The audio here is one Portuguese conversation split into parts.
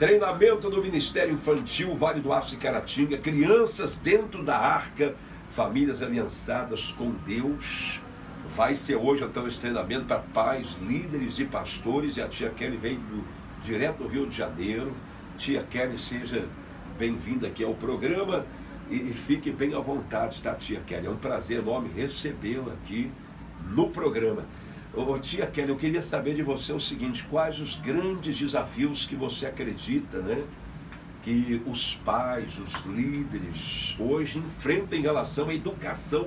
Treinamento do Ministério Infantil, Vale do Aço e Caratinga, crianças dentro da arca, famílias aliançadas com Deus. Vai ser hoje então esse treinamento para pais, líderes e pastores. E a Tia Quelly veio direto do Rio de Janeiro. Tia Quelly, seja bem-vinda aqui ao programa e fique bem à vontade, tá, Tia Quelly? É um prazer enorme recebê-la aqui no programa. Ô, Tia Quelly, eu queria saber de você o seguinte: quais os grandes desafios que você acredita, né, que os pais, os líderes hoje enfrentam em relação à educação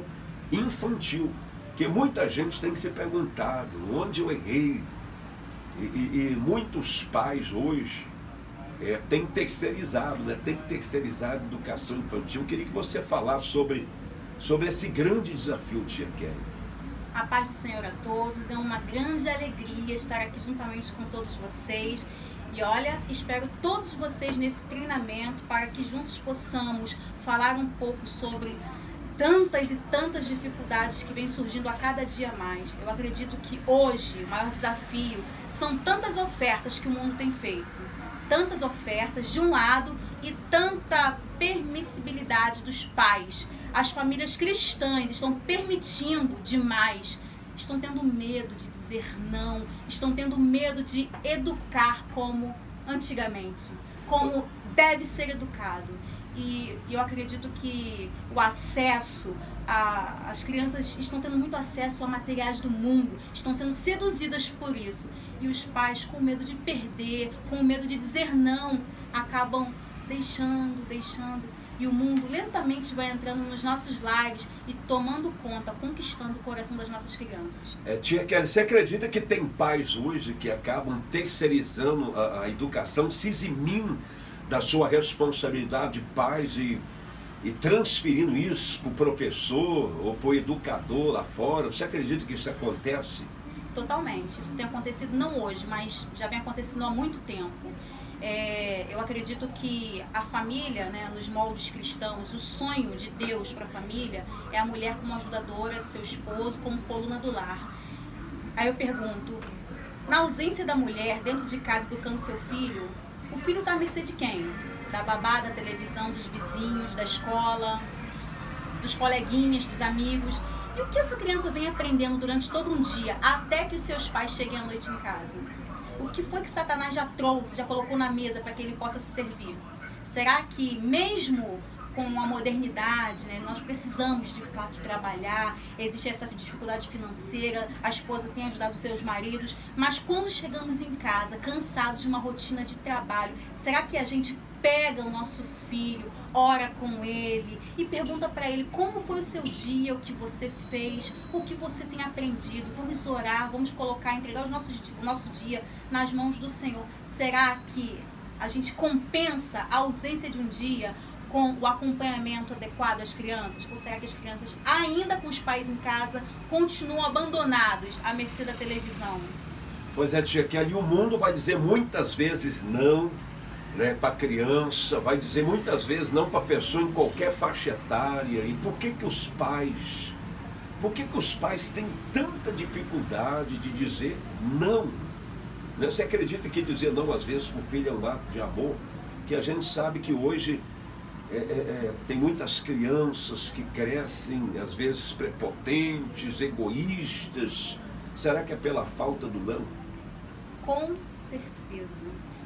infantil? Que muita gente tem que se perguntar onde eu errei. E muitos pais hoje têm terceirizado, né? Tem terceirizado a educação infantil. Eu queria que você falasse sobre esse grande desafio, Tia Quelly. A paz do Senhor a todos, é uma grande alegria estar aqui juntamente com todos vocês. E olha, espero todos vocês nesse treinamento para que juntos possamos falar um pouco sobre tantas e tantas dificuldades que vêm surgindo a cada dia mais. Eu acredito que hoje o maior desafio são tantas ofertas que o mundo tem feito. Tantas ofertas de um lado e tanta permissibilidade dos pais. As famílias cristãs estão permitindo demais. Estão tendo medo de dizer não. Estão tendo medo de educar como antigamente. Como deve ser educado. E eu acredito que o acesso, as crianças estão tendo muito acesso a materiais do mundo, estão sendo seduzidas por isso. E os pais, com medo de perder, com medo de dizer não, acabam deixando. E o mundo lentamente vai entrando nos nossos lares e tomando conta, conquistando o coração das nossas crianças. Tia Quelly, você acredita que tem pais hoje que acabam terceirizando a educação, se eximindo da sua responsabilidade de pais e transferindo isso para o professor ou para o educador lá fora? Você acredita que isso acontece? Totalmente. Isso tem acontecido não hoje, mas já vem acontecendo há muito tempo. Eu acredito que a família, né, nos moldes cristãos, o sonho de Deus para a família é a mulher como ajudadora, seu esposo como coluna do lar. Aí eu pergunto, na ausência da mulher dentro de casa educando seu filho, o filho está à mercê de quem? Da babá, da televisão, dos vizinhos, da escola, dos coleguinhas, dos amigos. E o que essa criança vem aprendendo durante todo um dia, até que os seus pais cheguem à noite em casa? O que foi que Satanás já trouxe, já colocou na mesa para que ele possa se servir? Será que mesmo com a modernidade, né, nós precisamos de fato trabalhar, existe essa dificuldade financeira, a esposa tem ajudado seus maridos, mas quando chegamos em casa, cansados de uma rotina de trabalho, será que a gente pega o nosso filho, ora com ele e pergunta para ele como foi o seu dia, o que você fez, o que você tem aprendido? Vamos orar, vamos colocar, entregar o nosso dia nas mãos do Senhor. Será que a gente compensa a ausência de um dia com o acompanhamento adequado às crianças? Ou será que as crianças, ainda com os pais em casa, continuam abandonados à mercê da televisão? Pois é, Tia Quelly, o mundo vai dizer muitas vezes não, né, para a criança, vai dizer muitas vezes não para a pessoa em qualquer faixa etária. E por que os pais têm tanta dificuldade de dizer não? Né? Você acredita que dizer não às vezes para o filho é um ato de amor? Que a gente sabe que hoje tem muitas crianças que crescem, às vezes, prepotentes, egoístas. Será que é pela falta do não? Com certeza.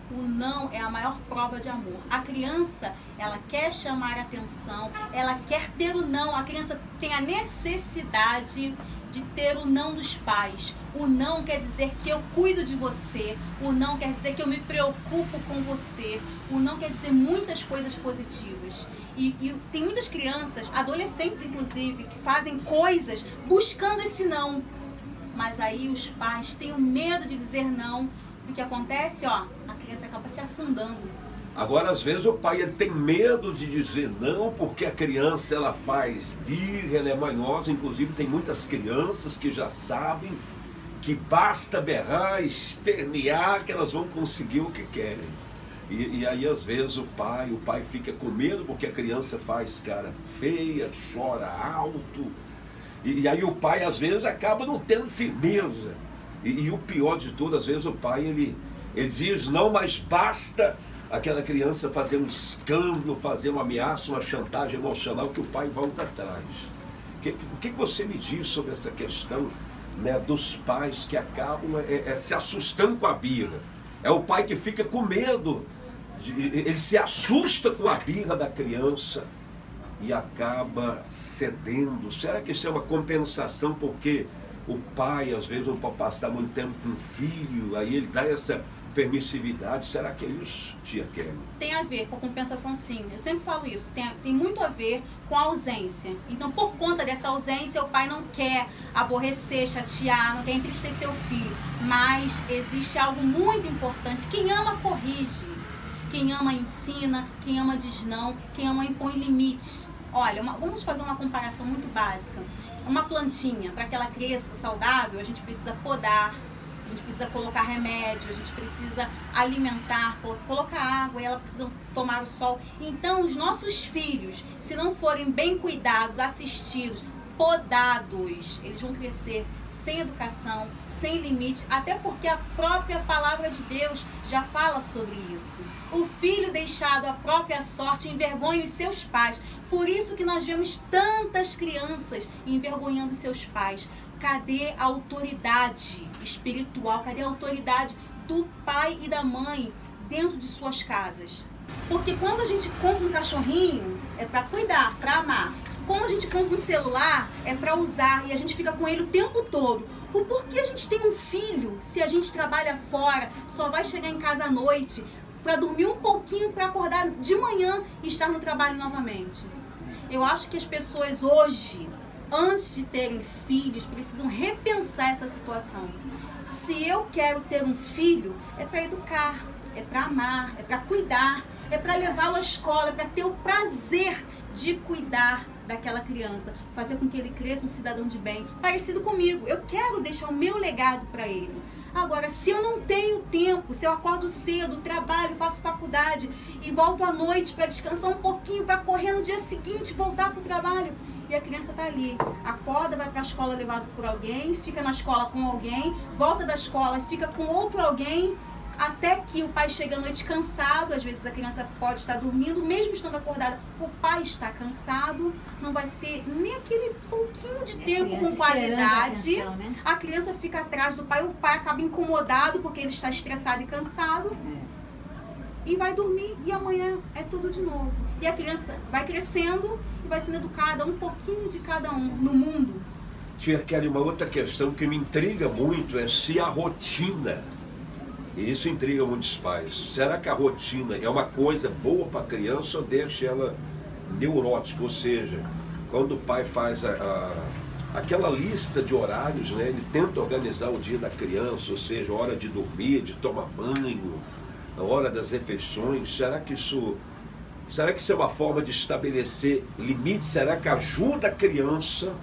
O não é a maior prova de amor. A criança, ela quer chamar atenção, ela quer ter o não. A criança tem a necessidade de ter o não dos pais. O não quer dizer que eu cuido de você. O não quer dizer que eu me preocupo com você. O não quer dizer muitas coisas positivas. E tem muitas crianças, adolescentes inclusive, que fazem coisas buscando esse não. Mas aí os pais têm o medo de dizer não. O que acontece, ó, a criança acaba se afundando. Agora, às vezes, o pai ele tem medo de dizer não, porque a criança ela faz birra, ela é manhosa. Inclusive, tem muitas crianças que já sabem que basta berrar, espernear, que elas vão conseguir o que querem. E aí, às vezes, o pai fica com medo, porque a criança faz cara feia, chora alto. E aí o pai, às vezes, acaba não tendo firmeza. E o pior de tudo, às vezes, o pai ele diz não, mas basta aquela criança fazer um escândalo, fazer uma ameaça, uma chantagem emocional, que o pai volta atrás. O que você me diz sobre essa questão, né, dos pais que acabam se assustando com a birra? É o pai que fica com medo, ele se assusta com a birra da criança e acaba cedendo. Será que isso é uma compensação porque o pai às vezes não pode passar muito tempo com o filho, aí ele dá essa permissividade? Será que é isso, Tia Quelly? Tem a ver com compensação, sim. Eu sempre falo isso, tem muito a ver com a ausência. Então, por conta dessa ausência, o pai não quer aborrecer, chatear, não quer entristecer o filho. Mas existe algo muito importante: quem ama corrige, quem ama ensina, quem ama diz não, quem ama impõe limites. Olha, vamos fazer uma comparação muito básica. Uma plantinha, para que ela cresça saudável, a gente precisa podar, a gente precisa colocar remédio, a gente precisa alimentar, colocar água, e ela precisa tomar o sol. Então, os nossos filhos, se não forem bem cuidados, assistidos, podados, eles vão crescer sem educação, sem limite, até porque a própria palavra de Deus já fala sobre isso. O filho deixado à própria sorte envergonha os seus pais. Por isso que nós vemos tantas crianças envergonhando seus pais. Cadê a autoridade espiritual? Cadê a autoridade do pai e da mãe dentro de suas casas? Porque quando a gente compra um cachorrinho, é para cuidar, para amar. Quando a gente compra um celular, é para usar, e a gente fica com ele o tempo todo. O porquê a gente tem um filho se a gente trabalha fora, só vai chegar em casa à noite, para dormir um pouquinho, para acordar de manhã e estar no trabalho novamente? Eu acho que as pessoas hoje, antes de terem filhos, precisam repensar essa situação. Se eu quero ter um filho, é para educar, é para amar, é para cuidar, é para levá-lo à escola, é para ter o prazer de cuidar daquela criança, fazer com que ele cresça um cidadão de bem, parecido comigo. Eu quero deixar o meu legado para ele. Agora, se eu não tenho tempo, se eu acordo cedo, trabalho, faço faculdade e volto à noite para descansar um pouquinho, para correr no dia seguinte, voltar para o trabalho, e a criança está ali, acorda, vai para a escola levado por alguém, fica na escola com alguém, volta da escola, fica com outro alguém, até que o pai chega à noite cansado. Às vezes a criança pode estar dormindo, mesmo estando acordada, o pai está cansado, não vai ter nem aquele pouquinho de tempo com qualidade. A criança fica atrás do pai, o pai acaba incomodado porque ele está estressado e cansado, e vai dormir, e amanhã é tudo de novo. E a criança vai crescendo e vai sendo educada, um pouquinho de cada um, no mundo. Tia Quelly, uma outra questão que me intriga muito é se a rotina... E isso intriga muitos pais. Será que a rotina é uma coisa boa para a criança ou deixa ela neurótica? Ou seja, quando o pai faz aquela lista de horários, né, ele tenta organizar o dia da criança, ou seja, a hora de dormir, de tomar banho, a hora das refeições. Será que isso é uma forma de estabelecer limites? Será que ajuda a criança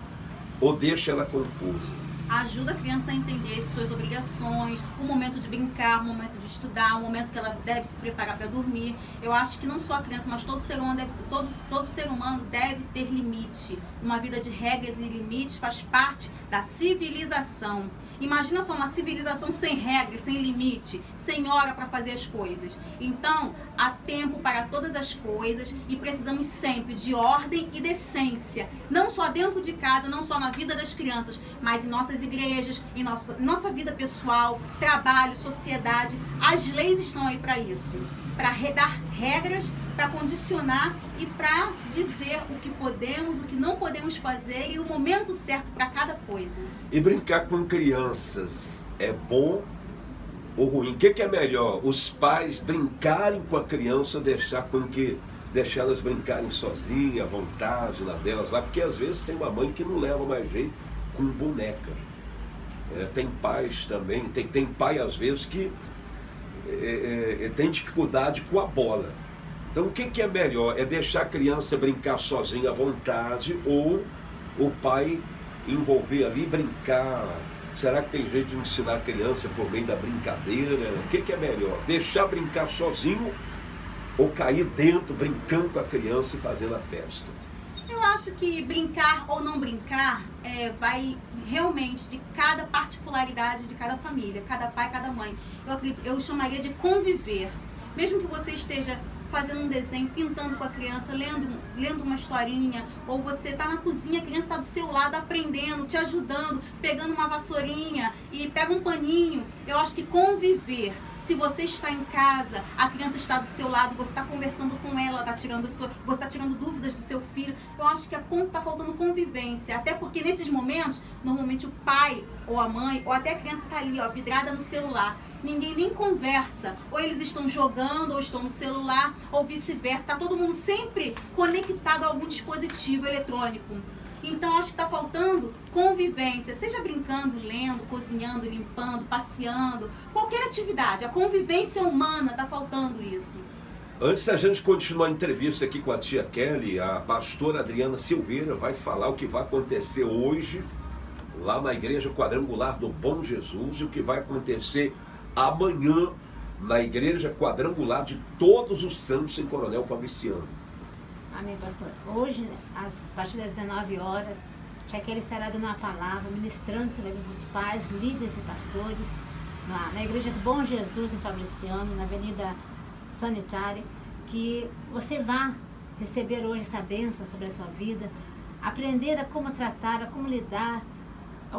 ou deixa ela confusa? Ajuda a criança a entender suas obrigações, o momento de brincar, o momento de estudar, o momento que ela deve se preparar para dormir. Eu acho que não só a criança, mas todo ser humano deve ter limite. Uma vida de regras e limites faz parte da civilização. Imagina só uma civilização sem regras, sem limite, sem hora para fazer as coisas. Então, há tempo para todas as coisas e precisamos sempre de ordem e decência. Não só dentro de casa, não só na vida das crianças, mas em nossas igrejas, em nossa vida pessoal, trabalho, sociedade. As leis estão aí para isso, para dar regras, para condicionar e para dizer o que podemos, o que não podemos fazer e o momento certo para cada coisa. E brincar com crianças é bom ou ruim? O que é melhor? Os pais brincarem com a criança, deixar elas brincarem sozinhas, à vontade, na delas lá, porque às vezes tem uma mãe que não leva mais jeito com boneca. Tem pais também, tem pai às vezes que tem dificuldade com a bola. Então, o que é melhor? É deixar a criança brincar sozinha à vontade ou o pai envolver ali, brincar? Será que tem jeito de ensinar a criança por meio da brincadeira? O que é melhor? Deixar brincar sozinho ou cair dentro, brincando com a criança e fazendo a festa? Eu acho que brincar ou não brincar vai realmente de cada particularidade de cada família, cada pai, cada mãe. Eu chamaria de conviver. Mesmo que você esteja fazendo um desenho, pintando com a criança, lendo uma historinha, ou você está na cozinha, a criança está do seu lado aprendendo, te ajudando, pegando uma vassourinha e pega um paninho. Eu acho que conviver, se você está em casa, a criança está do seu lado, você está conversando com ela, você está tirando dúvidas do seu filho, eu acho que está faltando convivência, até porque nesses momentos, normalmente o pai ou a mãe, ou até a criança está ali, ó, vidrada no celular. Ninguém nem conversa, ou eles estão jogando, ou estão no celular, ou vice-versa. Está todo mundo sempre conectado a algum dispositivo eletrônico. Então, acho que está faltando convivência, seja brincando, lendo, cozinhando, limpando, passeando, qualquer atividade. A convivência humana está faltando isso. Antes da gente continuar a entrevista aqui com a tia Quelly, a pastora Adriana Silveira vai falar o que vai acontecer hoje, lá na Igreja Quadrangular do Bom Jesus, e o que vai acontecer amanhã na Igreja Quadrangular de Todos os Santos, em Coronel Fabriciano. Amém, pastor. Hoje, a partir das 19 horas, tia Quelly estará dando uma palavra, ministrando sobre a vida dos pais, líderes e pastores, na Igreja do Bom Jesus, em Fabriciano, na Avenida Sanitária, que você vá receber hoje essa bênção sobre a sua vida, aprender a como tratar, a como lidar,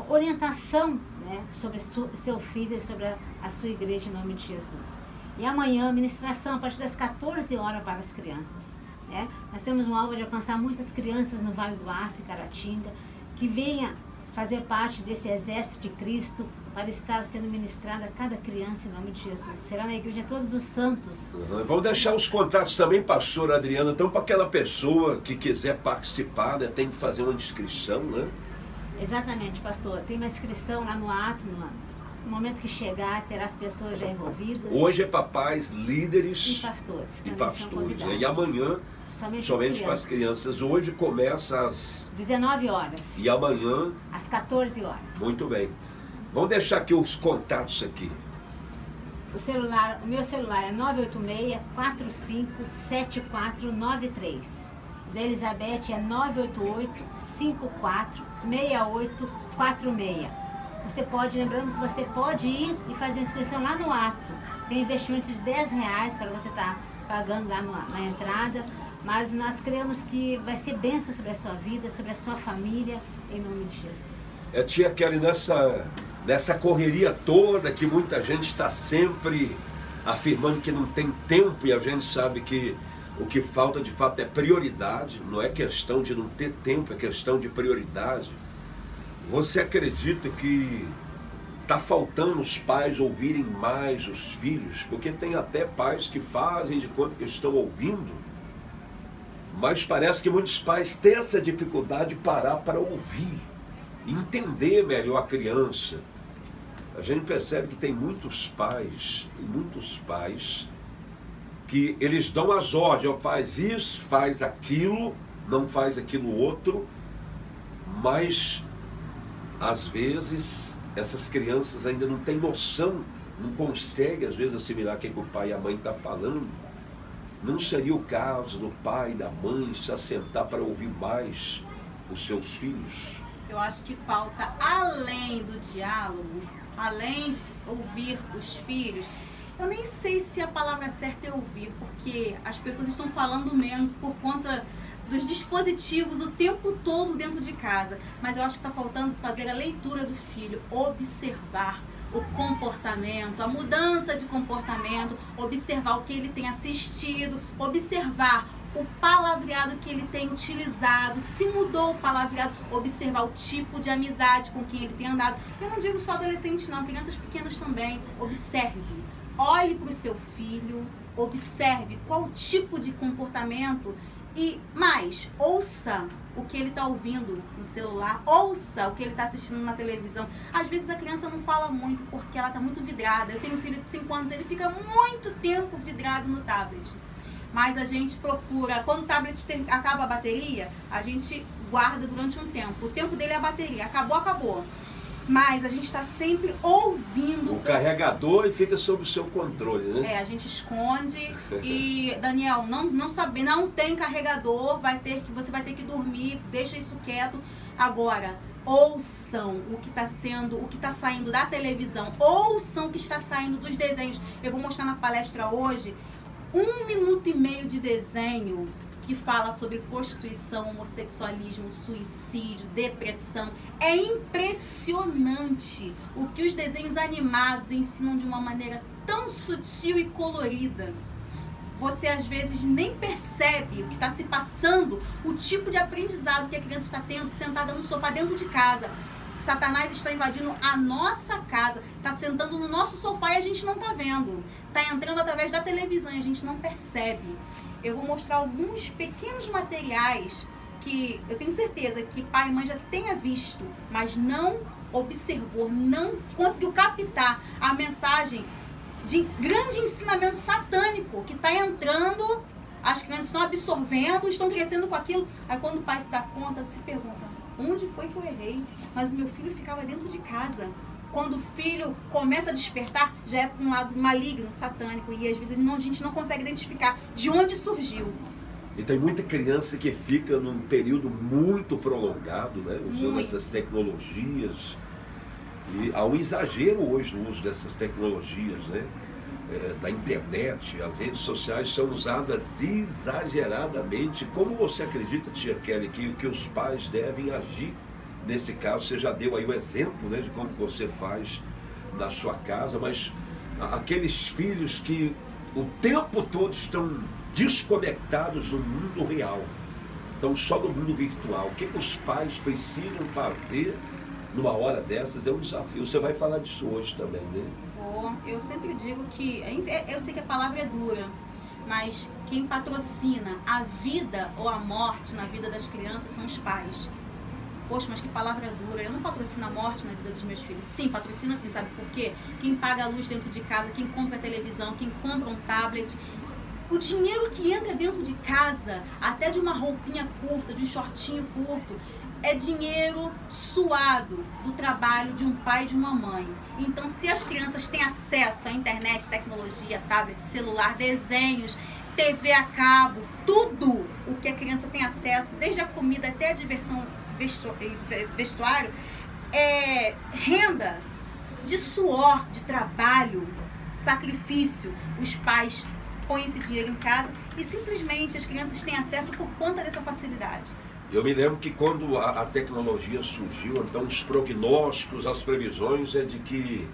orientação, né, sobre seu filho e sobre a sua igreja, em nome de Jesus. E amanhã, ministração a partir das 14 horas para as crianças. Né? Nós temos um alvo de alcançar muitas crianças no Vale do Aço e Caratinga, que venha fazer parte desse exército de Cristo para estar sendo ministrada a cada criança, em nome de Jesus. Será na Igreja Todos os Santos. Vamos deixar os contatos também, pastora Adriana, então, para aquela pessoa que quiser participar, né, tem que fazer uma inscrição, né? Exatamente, pastor. Tem uma inscrição lá no ato, no momento que chegar, terá as pessoas já envolvidas. Hoje é papais, líderes e pastores. E pastores. E amanhã, somente para as crianças. Hoje começa às 19 horas. E amanhã, às 14 horas. Muito bem. Vamos deixar aqui os contatos aqui. O meu celular é 986-457493. Da Elisabete é 988-54-6846. Você pode, lembrando que você pode ir e fazer a inscrição lá no ato. Tem investimento de R$10 para você estar pagando lá na entrada. Mas nós cremos que vai ser bênção sobre a sua vida, sobre a sua família, em nome de Jesus. É, tia Quelly, nessa correria toda que muita gente está sempre afirmando que não tem tempo, e a gente sabe que o que falta de fato é prioridade, não é questão de não ter tempo, é questão de prioridade. Você acredita que está faltando os pais ouvirem mais os filhos? Porque tem até pais que fazem de conta que estão ouvindo, mas parece que muitos pais têm essa dificuldade de parar para ouvir, entender melhor a criança. A gente percebe que tem muitos pais que eles dão as ordens, ó, faz isso, faz aquilo, não faz aquilo outro, mas às vezes essas crianças ainda não têm noção, não conseguem às vezes assimilar o que o pai e a mãe estão falando. Não seria o caso do pai e da mãe se assentar para ouvir mais os seus filhos? Eu acho que falta, além do diálogo, além de ouvir os filhos, eu nem sei se a palavra certa é ouvir, porque as pessoas estão falando menos por conta dos dispositivos o tempo todo dentro de casa. Mas eu acho que está faltando fazer a leitura do filho, observar o comportamento, a mudança de comportamento, observar o que ele tem assistido, observar o palavreado que ele tem utilizado, se mudou o palavreado, observar o tipo de amizade com quem ele tem andado. Eu não digo só adolescente não, crianças pequenas também, observe. Olhe para o seu filho, observe qual tipo de comportamento e mais, ouça o que ele está ouvindo no celular, ouça o que ele está assistindo na televisão. Às vezes a criança não fala muito porque ela está muito vidrada. Eu tenho um filho de 5 anos, ele fica muito tempo vidrado no tablet. Mas a gente procura, quando o tablet acaba a bateria, a gente guarda durante um tempo. O tempo dele é a bateria, acabou, acabou. Mas a gente está sempre ouvindo o carregador e fica sob o seu controle, né? É, a gente esconde e, Daniel, não sabe, não tem carregador, você vai ter que dormir, deixa isso quieto. Agora, ouçam o que está sendo, o que está saindo da televisão, ouçam o que está saindo dos desenhos. Eu vou mostrar na palestra hoje 1 minuto e meio de desenho que fala sobre prostituição, homossexualismo, suicídio, depressão. É impressionante o que os desenhos animados ensinam de uma maneira tão sutil e colorida. Você às vezes nem percebe o que está se passando, o tipo de aprendizado que a criança está tendo sentada no sofá dentro de casa. Satanás está invadindo a nossa casa, está sentando no nosso sofá e a gente não está vendo. Está entrando através da televisão e a gente não percebe. Eu vou mostrar alguns pequenos materiais que eu tenho certeza que pai e mãe já tenha visto, mas não observou, não conseguiu captar a mensagem de grande ensinamento satânico que está entrando, as crianças estão absorvendo, estão crescendo com aquilo. Aí quando o pai se dá conta, se pergunta, onde foi que eu errei? Mas o meu filho ficava dentro de casa. Quando o filho começa a despertar, já é para um lado maligno, satânico, e às vezes não, a gente não consegue identificar de onde surgiu. E tem muita criança que fica num período muito prolongado, né, usando essas tecnologias. E há um exagero hoje no uso dessas tecnologias, né? Da internet, as redes sociais são usadas exageradamente. Como você acredita, Tia Quelly, que os pais devem agir nesse caso? Você já deu aí o exemplo, né, de como você faz na sua casa, mas aqueles filhos que o tempo todo estão desconectados do mundo real, estão só no mundo virtual, o que os pais precisam fazer numa hora dessas? É um desafio. Você vai falar disso hoje também, né? Vou. Eu sempre digo que, eu sei que a palavra é dura, mas quem patrocina a vida ou a morte na vida das crianças são os pais. Poxa, mas que palavra dura. Eu não patrocino a morte na vida dos meus filhos. Sim, patrocina sim, sabe por quê? Quem paga a luz dentro de casa, quem compra a televisão, quem compra um tablet. O dinheiro que entra dentro de casa, até de uma roupinha curta, de um shortinho curto, é dinheiro suado do trabalho de um pai e de uma mãe. Então, se as crianças têm acesso à internet, tecnologia, tablet, celular, desenhos, TV a cabo, tudo o que a criança tem acesso, desde a comida até a diversão, vestuário, é renda de suor, de trabalho, sacrifício. Os pais põem esse dinheiro em casa e simplesmente as crianças têm acesso por conta dessa facilidade. Eu me lembro que quando a tecnologia surgiu, então os prognósticos, as previsões é de que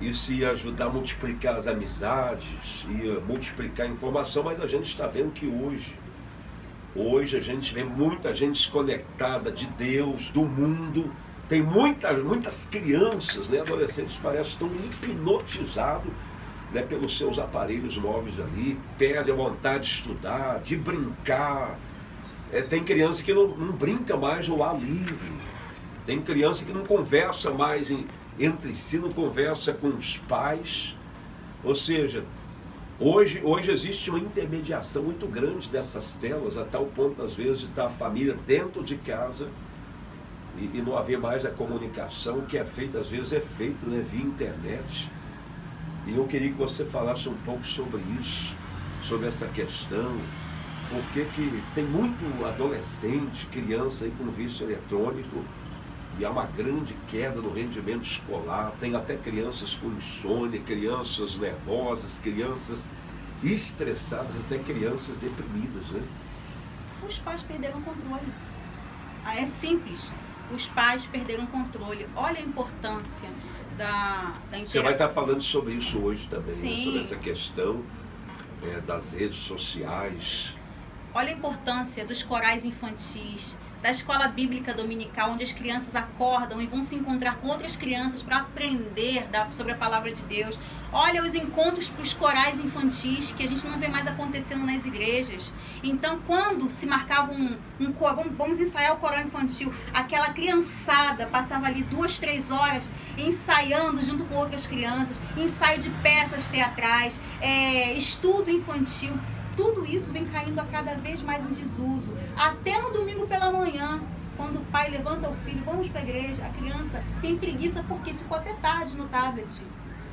isso ia ajudar a multiplicar as amizades, ia multiplicar a informação, mas a gente está vendo que hoje a gente vê muita gente desconectada de Deus, do mundo. Tem muitas crianças, né, adolescentes, parece que estão hipnotizados, né, pelos seus aparelhos móveis ali, perde a vontade de estudar, de brincar. Tem criança que não brinca mais ao ar livre, tem criança que não conversa mais entre si, não conversa com os pais. Ou seja, hoje existe uma intermediação muito grande dessas telas, a tal ponto às vezes de estar a família dentro de casa e não haver mais a comunicação que é feita, às vezes é feito, né, via internet. E eu queria que você falasse um pouco sobre isso, sobre essa questão. Porque que tem muito adolescente, criança aí com vício eletrônico e há uma grande queda no rendimento escolar. Tem até crianças com insônia, crianças nervosas, crianças estressadas, até crianças deprimidas, né? Os pais perderam o controle. É simples. Os pais perderam o controle. Olha a importância da Você vai estar falando sobre isso hoje também, né? Sobre essa questão das redes sociais. Olha a importância dos corais infantis, da escola bíblica dominical, onde as crianças acordam e vão se encontrar com outras crianças para aprender sobre a palavra de Deus. Olha os encontros para os corais infantis, que a gente não vê mais acontecendo nas igrejas. Então, quando se marcava um vamos ensaiar o coral infantil, aquela criançada passava ali 2, 3 horas ensaiando junto com outras crianças, ensaio de peças teatrais, estudo infantil. Tudo isso vem caindo a cada vez mais em desuso. Até no domingo pela manhã, quando o pai levanta o filho, vamos para a igreja, a criança tem preguiça porque ficou até tarde no tablet,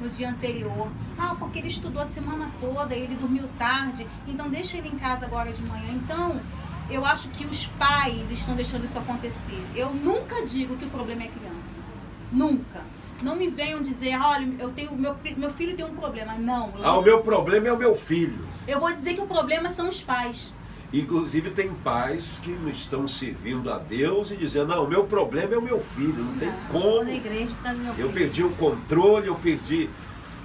no dia anterior. Ah, porque ele estudou a semana toda, ele dormiu tarde, então deixa ele em casa agora de manhã. Então, eu acho que os pais estão deixando isso acontecer. Eu nunca digo que o problema é a criança. Nunca. Não me venham dizer, olha, eu tenho, meu filho tem um problema. Não. O meu problema é o meu filho. Eu vou dizer que o problema são os pais. Inclusive tem pais que não estão servindo a Deus e dizendo, não, o meu problema é o meu filho, não tem como. Na igreja tá no meu filho. Eu perdi o controle, eu perdi...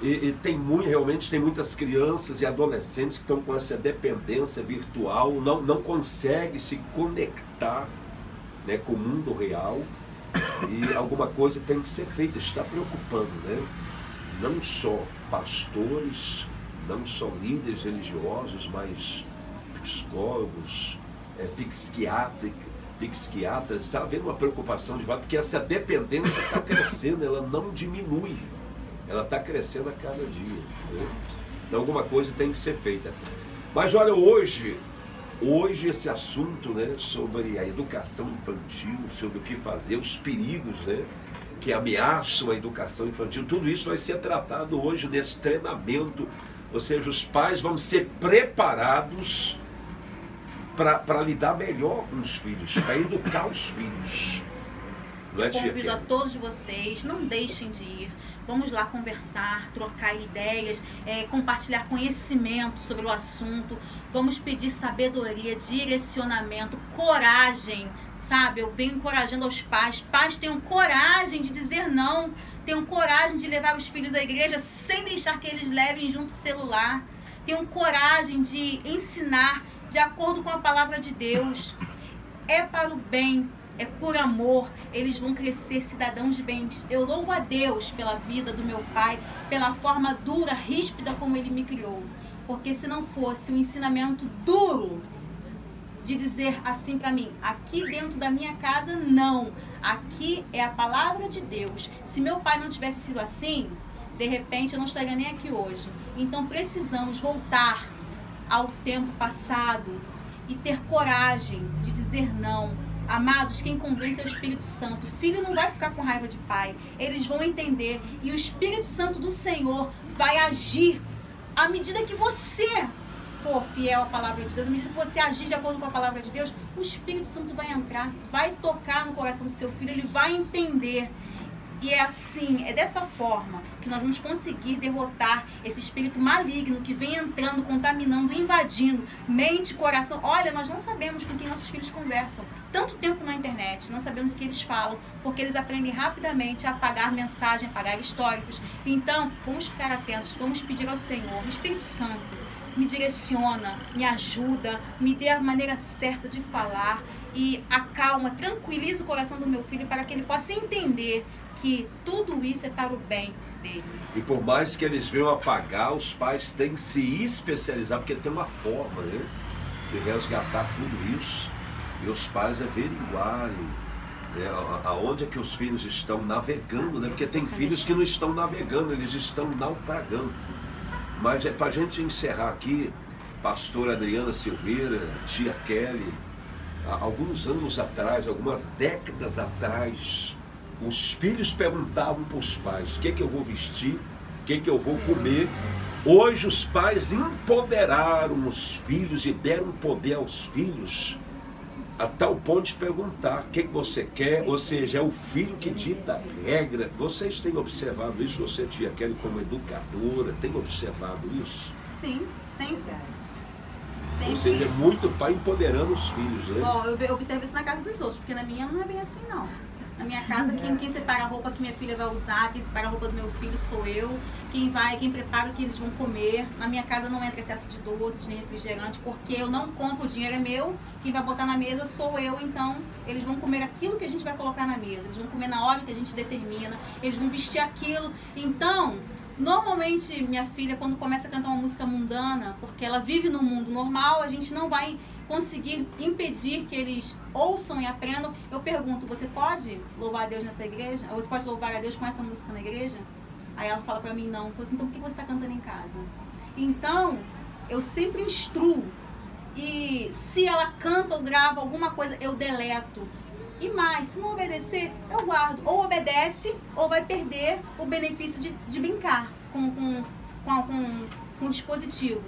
E tem muito, realmente tem muitas crianças e adolescentes que estão com essa dependência virtual, não conseguem se conectar, né, com o mundo real, e alguma coisa tem que ser feita. Isso está preocupando, né? Não só pastores, não só líderes religiosos, mas psicólogos, psiquiatras. Está havendo uma preocupação de porque essa dependência está crescendo, ela não diminui. Ela está crescendo a cada dia, né? Então alguma coisa tem que ser feita. Mas olha, hoje esse assunto, né, sobre a educação infantil, sobre o que fazer, os perigos, né, que ameaçam a educação infantil, tudo isso vai ser tratado hoje nesse treinamento. Ou seja, os pais vão ser preparados para lidar melhor com os filhos, para educar os filhos. Não é, Tia Quelly? Convido a todos vocês, não deixem de ir. Vamos lá conversar, trocar ideias, compartilhar conhecimento sobre o assunto. Vamos pedir sabedoria, direcionamento, coragem, sabe? Eu venho encorajando aos pais. Pais, tenham coragem de dizer não. Tenham coragem de levar os filhos à igreja sem deixar que eles levem junto o celular. Tenham coragem de ensinar de acordo com a palavra de Deus. É para o bem. É por amor, eles vão crescer cidadãos de bem. Eu louvo a Deus pela vida do meu pai, pela forma dura, ríspida como ele me criou. Porque se não fosse um ensinamento duro de dizer assim para mim, aqui dentro da minha casa, não. Aqui é a palavra de Deus. Se meu pai não tivesse sido assim, de repente eu não estaria nem aqui hoje. Então precisamos voltar ao tempo passado e ter coragem de dizer não. Amados, quem convence é o Espírito Santo. Filho não vai ficar com raiva de pai. Eles vão entender. E o Espírito Santo do Senhor vai agir à medida que você for fiel à palavra de Deus. À medida que você agir de acordo com a palavra de Deus, o Espírito Santo vai entrar, vai tocar no coração do seu filho, ele vai entender. E é assim, é dessa forma que nós vamos conseguir derrotar esse espírito maligno que vem entrando, contaminando, invadindo mente, coração. Olha, nós não sabemos com quem nossos filhos conversam. Tanto tempo na internet, não sabemos o que eles falam, porque eles aprendem rapidamente a apagar mensagem, a apagar históricos. Então, vamos ficar atentos, vamos pedir ao Senhor, o Espírito Santo, me direciona, me ajuda, me dê a maneira certa de falar e acalma, tranquiliza o coração do meu filho para que ele possa entender que tudo isso é para o bem dele. E por mais que eles venham apagar, os pais têm que se especializar, porque tem uma forma, né, de resgatar tudo isso. E os pais averiguarem, né, aonde é que os filhos estão navegando, né? Porque tem filhos que não estão navegando, eles estão naufragando. Mas é para a gente encerrar aqui, pastora Adriana Silveira, Tia Quelly, alguns anos atrás, algumas décadas atrás, os filhos perguntavam para os pais, o que é que eu vou vestir, o que é que eu vou comer. Hoje os pais empoderaram os filhos e deram poder aos filhos a tal ponto de perguntar o que é que você quer, ou seja, é o filho que dita a regra. Vocês têm observado isso? Você, Tia Quelly, como educadora, tem observado isso? Sim, sempre. Ou seja, é muito pai empoderando os filhos, né? Bom, eu observo isso na casa dos outros, porque na minha não é bem assim, não. Na minha casa, quem separa a roupa que minha filha vai usar, quem separa a roupa do meu filho sou eu, quem prepara o que eles vão comer. Na minha casa não entra excesso de doces nem refrigerante, porque eu não compro, o dinheiro é meu, quem vai botar na mesa sou eu, então eles vão comer aquilo que a gente vai colocar na mesa, eles vão comer na hora que a gente determina, eles vão vestir aquilo. Então, normalmente minha filha, quando começa a cantar uma música mundana, porque ela vive no mundo normal, a gente não vai conseguir impedir que eles ouçam e aprendam. Eu pergunto, você pode louvar a Deus nessa igreja? Ou você pode louvar a Deus com essa música na igreja? Aí ela fala pra mim, não. Eu falo assim, então por que você tá cantando em casa? Então, eu sempre instruo. E se ela canta ou grava alguma coisa, eu deleto. E mais, se não obedecer, eu guardo. Ou obedece, ou vai perder o benefício de brincar com o dispositivo.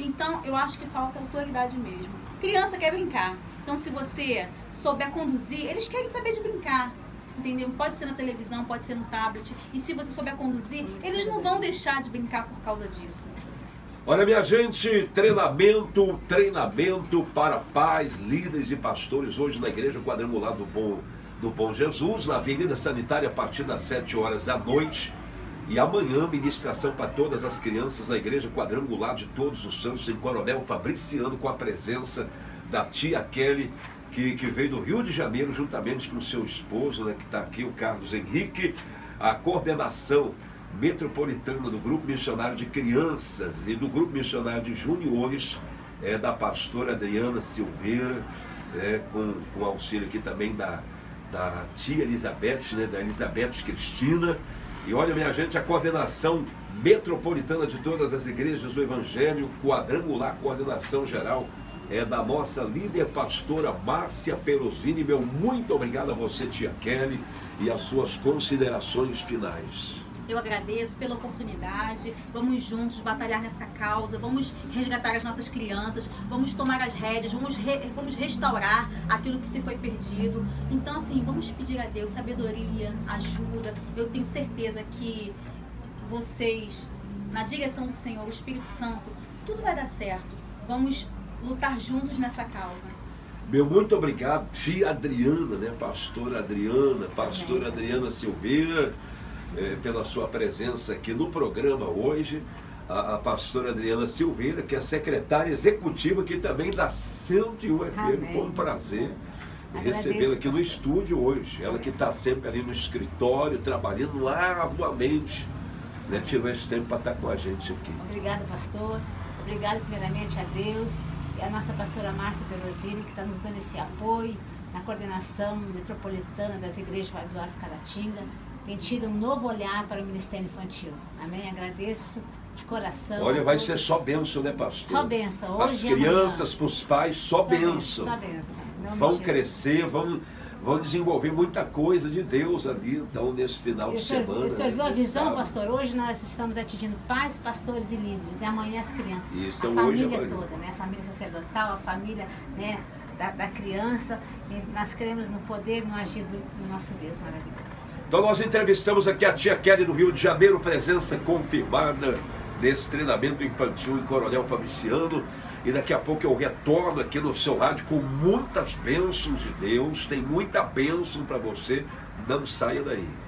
Então, eu acho que falta autoridade mesmo. Criança quer brincar. Então, se você souber conduzir, eles querem saber de brincar. entendeu? Pode ser na televisão, pode ser no tablet. E se você souber conduzir, eles não vão deixar de brincar por causa disso. Olha, minha gente, treinamento para pais, líderes e pastores hoje na Igreja Quadrangular do Bom Jesus, na Avenida Sanitária, a partir das 7 horas da noite. E amanhã, ministração para todas as crianças na Igreja Quadrangular de Todos os Santos, em Coronel Fabriciano, com a presença da Tia Quelly, que veio do Rio de Janeiro, juntamente com o seu esposo, né, que está aqui, o Carlos Henrique. A coordenação metropolitana do Grupo Missionário de Crianças e do Grupo Missionário de Juniores é da pastora Adriana Silveira, com auxílio aqui também da tia Elisabete, né, da Elisabete Cristina. E olha, minha gente, a coordenação metropolitana de todas as igrejas do Evangelho Quadrangular, coordenação geral, é da nossa líder pastora Márcia Perosini. Meu muito obrigado a você, Tia Quelly, e as suas considerações finais. Eu agradeço pela oportunidade, vamos juntos batalhar nessa causa, vamos resgatar as nossas crianças, vamos tomar as rédeas, vamos restaurar aquilo que se foi perdido. Então, assim, vamos pedir a Deus sabedoria, ajuda. Eu tenho certeza que vocês, na direção do Senhor, o Espírito Santo, tudo vai dar certo. Vamos lutar juntos nessa causa. Meu muito obrigado, tia Adriana, né, pastora Adriana Silveira, pela sua presença aqui no programa hoje, a pastora Adriana Silveira, que é secretária executiva aqui também da 101 FM. Foi um prazer recebê-la aqui no estúdio hoje. Ela que está sempre ali no escritório, trabalhando arduamente, né, tirou esse tempo para estar com a gente aqui. Obrigada, pastor. Obrigada primeiramente a Deus e a nossa pastora Márcia Perosini, que está nos dando esse apoio na coordenação metropolitana das igrejas Vale do Aço, Caratinga. Tem tido um novo olhar para o Ministério Infantil. Amém? Agradeço de coração. Olha, vai ser só bênção, né, pastor? Só bênção. Hoje as crianças, para os pais, só bênção. Só bênção. Vão crescer, vão desenvolver muita coisa de Deus ali, então, nesse final de semana. O senhor viu a visão, pastor? Hoje nós estamos atingindo pais, pastores e líderes. E amanhã as crianças. Isso, a família toda, né? A família sacerdotal, a família, né, da criança, e nós cremos no poder, no agir do nosso Deus maravilhoso. Então nós entrevistamos aqui a Tia Quelly do Rio de Janeiro, presença confirmada nesse treinamento infantil em Coronel Fabriciano, e daqui a pouco eu retorno aqui no seu rádio com muitas bênçãos de Deus, tem muita bênção para você, não saia daí.